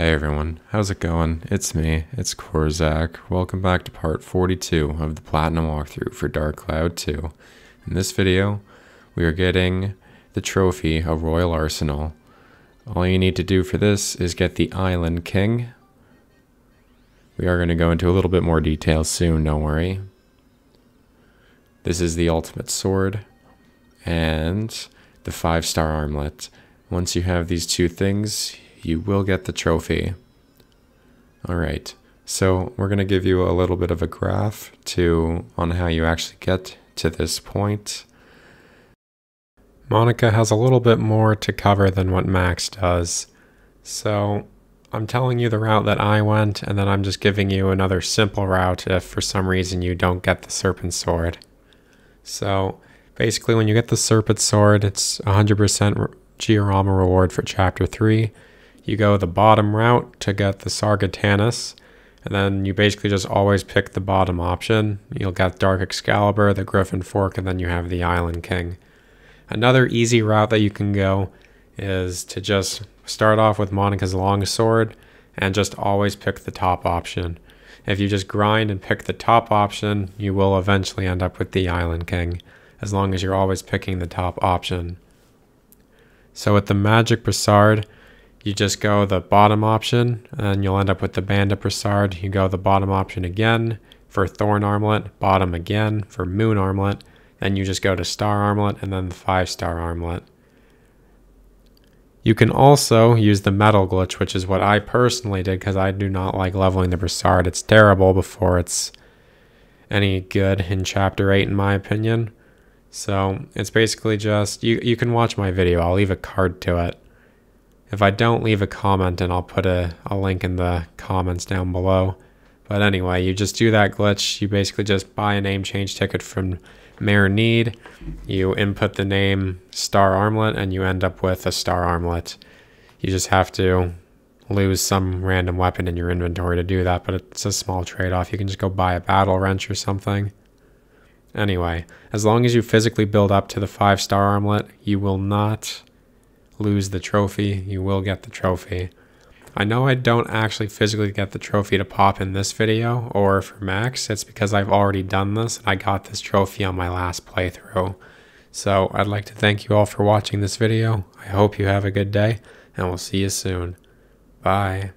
Hey everyone, how's it going? It's me, it's Korzak. Welcome back to part 42 of the Platinum walkthrough for Dark Cloud 2. In this video, we are getting the trophy of Royal Arsenal. All you need to do for this is get the Island King. We are going to go into a little bit more detail soon, don't worry. This is the ultimate sword and the 5-star armlet. Once you have these two things, you will get the trophy. Alright, so we're going to give you a little bit of a graph on how you actually get to this point. Monica has a little bit more to cover than what Max does, so I'm telling you the route that I went, and then I'm just giving you another simple route if for some reason you don't get the Serpent Sword. So basically when you get the Serpent Sword, it's 100% Giorama reward for Chapter 3. You go the bottom route to get the Sargatanis, and then you basically just always pick the bottom option. You'll get Dark Excalibur, the Griffin Fork, and then you have the Island King. Another easy route that you can go is to just start off with Monica's longsword and just always pick the top option. If you just grind and pick the top option, you will eventually end up with the Island King, as long as you're always picking the top option. So with the Magic Brassard, you just go the bottom option, and you'll end up with the Band of Brassard. You go the bottom option again for Thorn Armlet, bottom again for Moon Armlet, then you just go to Star Armlet, and then the 5-star armlet. You can also use the Metal Glitch, which is what I personally did because I do not like leveling the Brassard. It's terrible before it's any good in Chapter 8 in my opinion. So it's basically just, you can watch my video, I'll leave a card to it. If I don't, leave a comment and I'll put a link in the comments down below. But anyway, you just do that glitch, you basically just buy a name change ticket from Mayor Need, you input the name Star Armlet, and you end up with a Star Armlet. You just have to lose some random weapon in your inventory to do that, but it's a small trade-off. You can just go buy a battle wrench or something. Anyway, as long as you physically build up to the 5-star armlet, you will not lose the trophy. You will get the trophy. I know I don't actually physically get the trophy to pop in this video or for Max. It's because I've already done this and I got this trophy on my last playthrough. So I'd like to thank you all for watching this video. I hope you have a good day and we'll see you soon. Bye.